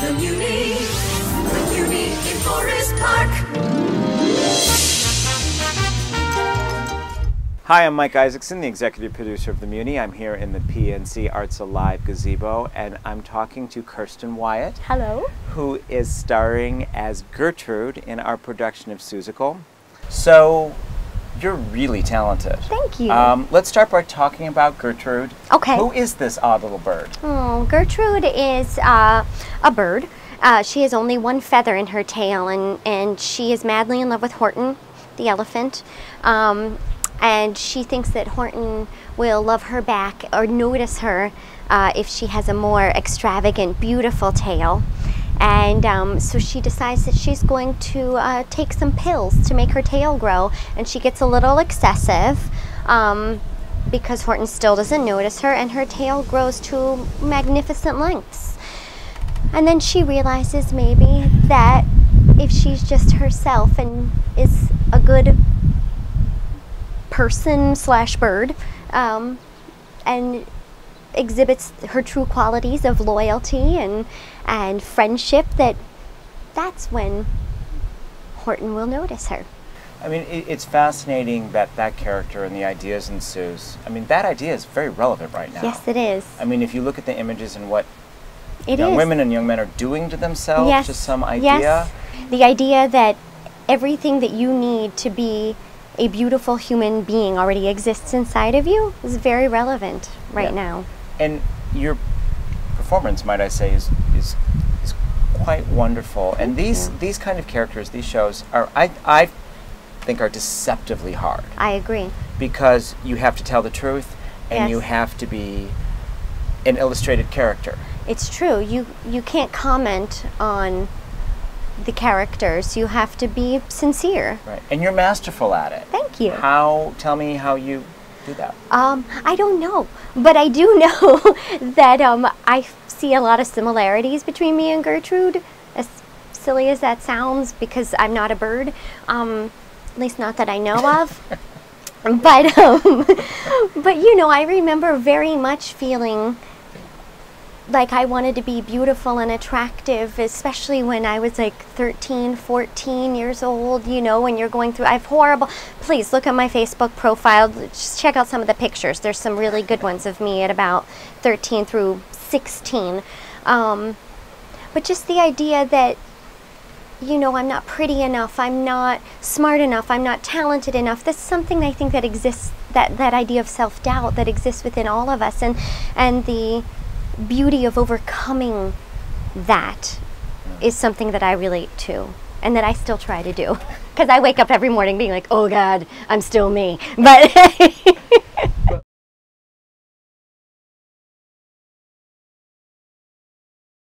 The Muny, The Muny in Forest Park. Hi, I'm Mike Isaacson, the executive producer of The Muny. I'm here in the PNC Arts Alive Gazebo, and I'm talking to Kirsten Wyatt. Hello. Who is starring as Gertrude in our production of Seussical. So, you're really talented. Thank you. Let's start by talking about Gertrude. Okay. Who is this odd little bird? Oh, Gertrude is a bird. She has only one feather in her tail, and she is madly in love with Horton, the elephant. And she thinks that Horton will love her back or notice her if she has a more extravagant, beautiful tail. And so she decides that she's going to take some pills to make her tail grow, and she gets a little excessive because Horton still doesn't notice her, and her tail grows to magnificent lengths. And then she realizes maybe that if she's just herself and is a good person slash bird and exhibits her true qualities of loyalty and friendship, that's when Horton will notice her. I mean, it's fascinating that character and the ideas in Seuss. I mean, that idea is very relevant right now. Yes, it is. I mean, if you look at the images and what young women and young men are doing to themselves, yes, just some idea. Yes. The idea that everything that you need to be a beautiful human being already exists inside of you is very relevant right now. And your performance, might I say, is quite wonderful. And these kind of characters, these shows, are I think are deceptively hard. I agree. Because you have to tell the truth, and you have to be an illustrated character. It's true. You can't comment on the characters. You have to be sincere. Right. And you're masterful at it. Thank you. Tell me how you do that. I don't know, but I do know that I see a lot of similarities between me and Gertrude, as silly as that sounds, because I'm not a bird, at least not that I know of. But you know, I remember very much feeling like I wanted to be beautiful and attractive, especially when I was like 13, 14 years old, you know, when you're going through, please look at my Facebook profile, just check out some of the pictures. There's some really good ones of me at about 13 through 16. But just the idea that, you know, I'm not pretty enough, I'm not smart enough, I'm not talented enough. That's something I think that exists, that idea of self-doubt that exists within all of us, and the beauty of overcoming that is something that I relate to, and that I still try to do, because I wake up every morning being like, oh God, I'm still me. But